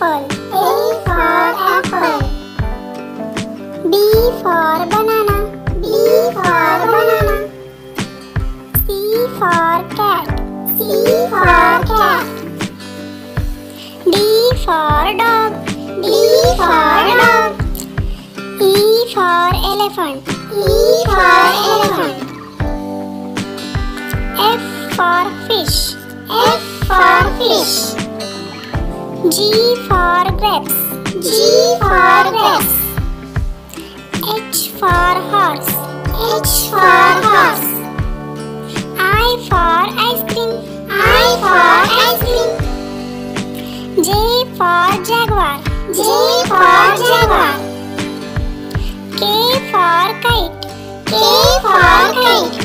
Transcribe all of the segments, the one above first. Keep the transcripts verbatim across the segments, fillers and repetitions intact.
apple, A for apple. B for banana, B for banana. C for cat, C for cat. D for dog, D for dog. E for elephant, E for elephant. F for fish, F for fish. G for grapes, G for grapes. H for horse, H for horse. I for ice cream, I for ice cream. J for jaguar, J for jaguar. K for kite, K for kite.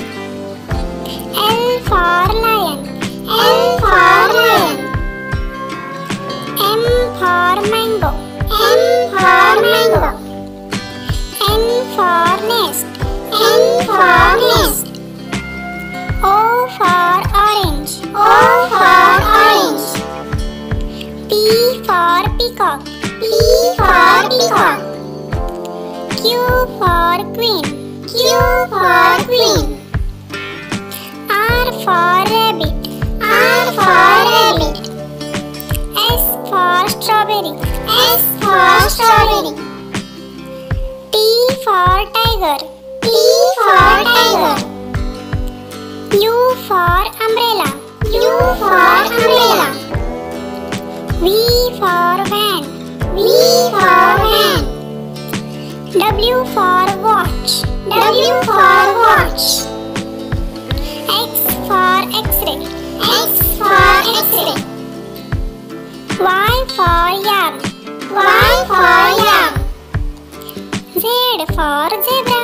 L for lion, L for lion. M for mango, M for mango. N for nest, N for nest. O for orange, O for orange. P for peacock, P for peacock. Q for queen, Q for queen. R for rabbit, R for rabbit. S for strawberry, S for strawberry. T for tiger, T for tiger. U for umbrella, U for umbrella. V for van, V for van. W for watch, W for watch. X for X-ray, X for X-ray. Y for yarn, Y for yarn. Z for zebra,